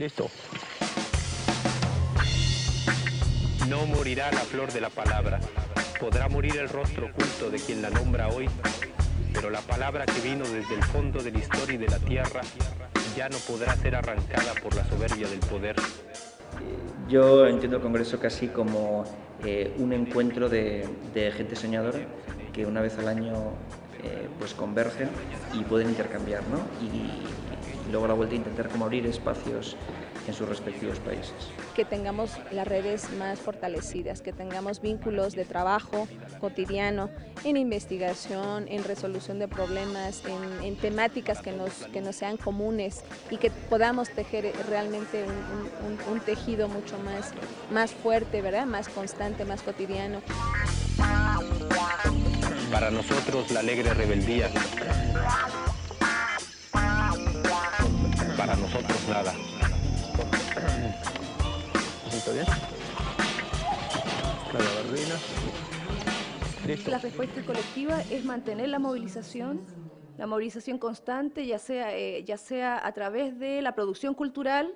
Listo. No morirá la flor de la palabra. Podrá morir el rostro oculto de quien la nombra hoy, pero la palabra que vino desde el fondo de la historia y de la tierra ya no podrá ser arrancada por la soberbia del poder. Yo entiendo el Congreso casi como un encuentro de gente soñadora que una vez al año pues convergen y pueden intercambiar, ¿no? Y luego a la vuelta intentar como abrir espacios en sus respectivos países. Que tengamos las redes más fortalecidas, que tengamos vínculos de trabajo cotidiano, en investigación, en resolución de problemas, en temáticas que nos sean comunes y que podamos tejer realmente un tejido mucho más fuerte, ¿verdad? Más constante, más cotidiano. Para nosotros la alegre rebeldía. Para nosotros nada. ¿Está bien? La gabardina. Listo. La respuesta colectiva es mantener la movilización constante, ya sea a través de la producción cultural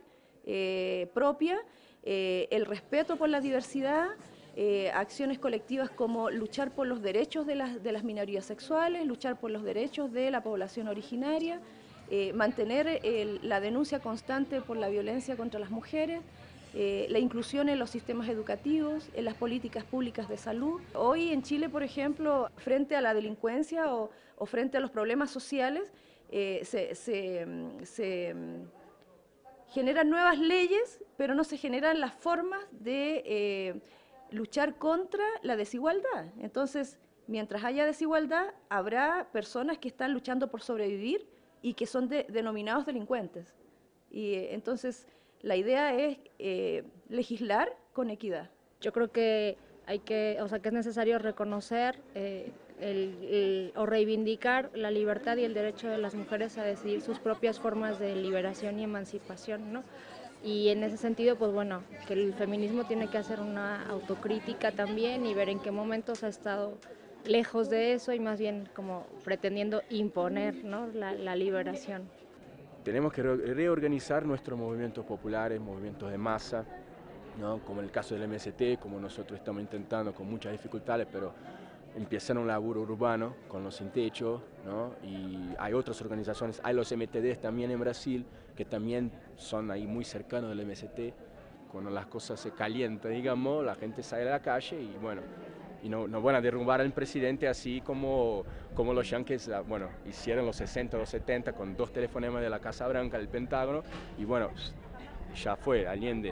propia, el respeto por la diversidad, acciones colectivas como luchar por los derechos de las minorías sexuales, luchar por los derechos de la población originaria, mantener la denuncia constante por la violencia contra las mujeres, la inclusión en los sistemas educativos, en las políticas públicas de salud. Hoy en Chile, por ejemplo, frente a la delincuencia o frente a los problemas sociales, se generan nuevas leyes, pero no se generan las formas de luchar contra la desigualdad. Entonces, mientras haya desigualdad, habrá personas que están luchando por sobrevivir y que son denominados delincuentes. Y entonces, la idea es legislar con equidad. Yo creo que es necesario reconocer o reivindicar la libertad y el derecho de las mujeres a decidir sus propias formas de liberación y emancipación, ¿no? Y en ese sentido, pues bueno, que el feminismo tiene que hacer una autocrítica también y ver en qué momentos ha estado lejos de eso y más bien como pretendiendo imponer, ¿no?, la liberación. Tenemos que reorganizar nuestros movimientos populares, movimientos de masa, ¿no?, como en el caso del MST, como nosotros estamos intentando con muchas dificultades, pero empiezan un laburo urbano con los sin techo, ¿no? Y hay otras organizaciones, hay los MTDs también en Brasil, que también son ahí muy cercanos del MST. Cuando las cosas se calientan, digamos, la gente sale a la calle y bueno, y no van a derrumbar al presidente así como los yanquis, bueno, hicieron los 60, los 70 con dos telefonemas de la Casa Blanca, del Pentágono, y bueno, ya fue Allende.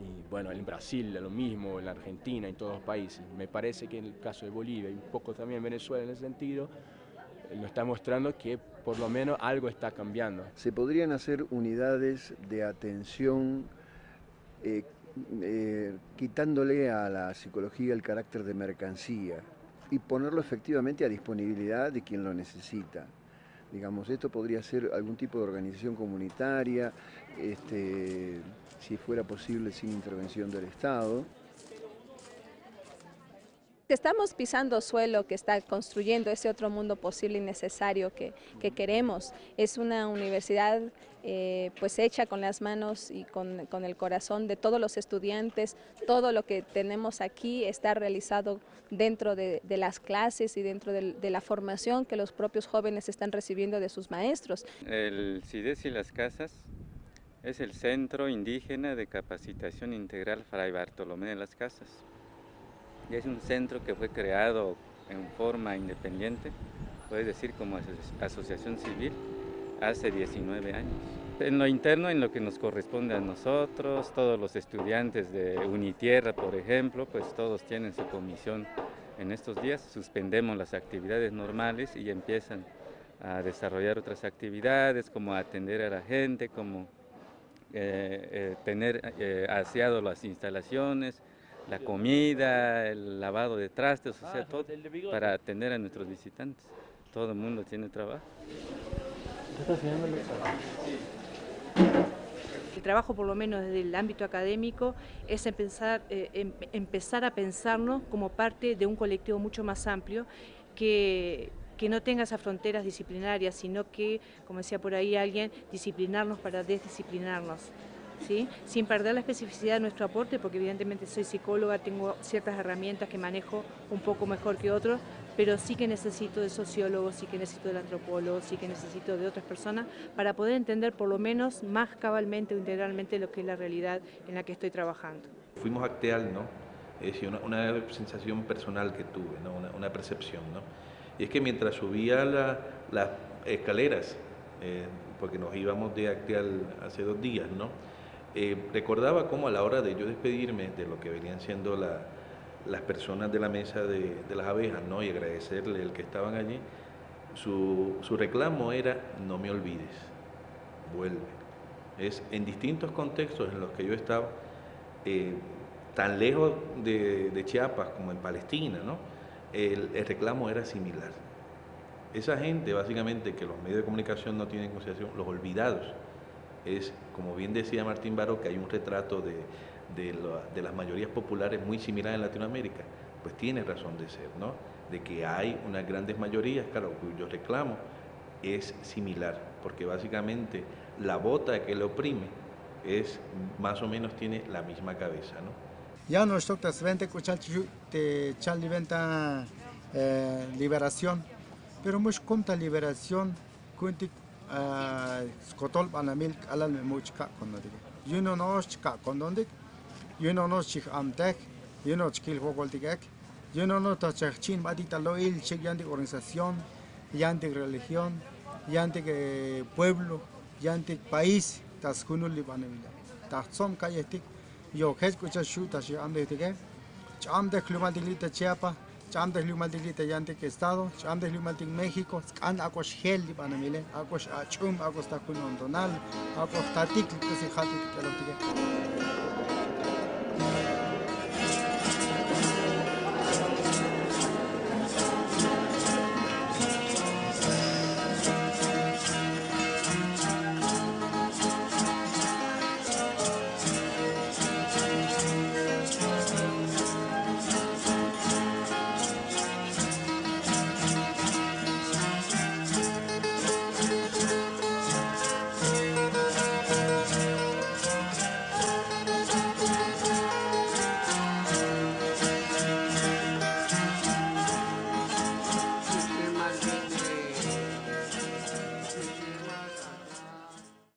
Y bueno, en Brasil lo mismo, en la Argentina, en todos los países. Me parece que en el caso de Bolivia y un poco también en Venezuela en ese sentido, nos está mostrando que por lo menos algo está cambiando. Se podrían hacer unidades de atención quitándole a la psicología el carácter de mercancía y ponerlo efectivamente a disponibilidad de quien lo necesita. Digamos, esto podría ser algún tipo de organización comunitaria, si fuera posible sin intervención del Estado. Estamos pisando suelo que está construyendo ese otro mundo posible y necesario que queremos. Es una universidad pues hecha con las manos y con el corazón de todos los estudiantes. Todo lo que tenemos aquí está realizado dentro de las clases y dentro de la formación que los propios jóvenes están recibiendo de sus maestros. El CIDES y las Casas es el Centro Indígena de Capacitación Integral Fray Bartolomé de las Casas. Es un centro que fue creado en forma independiente, puedes decir como asociación civil, hace 19 años. En lo interno, en lo que nos corresponde a nosotros, todos los estudiantes de Unitierra, por ejemplo, pues todos tienen su comisión. En estos días suspendemos las actividades normales y empiezan a desarrollar otras actividades, como atender a la gente, como tener aseado las instalaciones, la comida, el lavado de trastes, o sea, todo para atender a nuestros visitantes. Todo el mundo tiene trabajo. El trabajo, por lo menos desde el ámbito académico, es empezar a pensarnos como parte de un colectivo mucho más amplio que no tenga esas fronteras disciplinarias, sino que, como decía por ahí alguien, disciplinarnos para desdisciplinarnos. ¿sí? Sin perder la especificidad de nuestro aporte, porque evidentemente soy psicóloga, tengo ciertas herramientas que manejo un poco mejor que otros, pero sí que necesito de sociólogos, sí que necesito del antropólogo, sí que necesito de otras personas para poder entender por lo menos más cabalmente o integralmente lo que es la realidad en la que estoy trabajando. Fuimos a Acteal, ¿no? Es decir, una sensación personal que tuve, ¿no? Una percepción, ¿no? Y es que mientras subía las escaleras, porque nos íbamos de Acteal hace 2 días, ¿no? Recordaba cómo a la hora de yo despedirme de lo que venían siendo las personas de la mesa de las abejas, ¿no? Y agradecerle el que estaban allí, su reclamo era: no me olvides, vuelve. Es en distintos contextos en los que yo estaba, tan lejos de Chiapas como en Palestina, ¿no? El reclamo era similar. Esa gente, básicamente, que los medios de comunicación no tienen en consideración, los olvidados, es, como bien decía Martín Baró, que hay un retrato de las mayorías populares muy similar en Latinoamérica. Pues tiene razón de ser, ¿no? De que hay unas grandes mayorías, claro, cuyo reclamo es similar, porque básicamente la bota que le oprime es, más o menos, tiene la misma cabeza, ¿no? Ya no estoy transparente con Chaliventa liberación. Pero mucho conta liberación, cuente escotol panamil alan me muchca con donde. Yo no nos chica con donde. Yo no nos chica amtec. Yo no chiquil jogoltigek. Yo no nos tachachin badita lo il chic yante organización, yante religión, yante pueblo, yante país. Tas kunul libanamila. Tas som kayestik. Yo que escucha chuta si ande tigek. Amtec lumantilita Chiapa. Chamdes Lumaltilita Yantic Estado, Chamdes Lumaltic México, Scan Acos Heli Panamile, Acos Achum, Acos Tacunondonal, Acos Tatic, que se jate que lo tiene.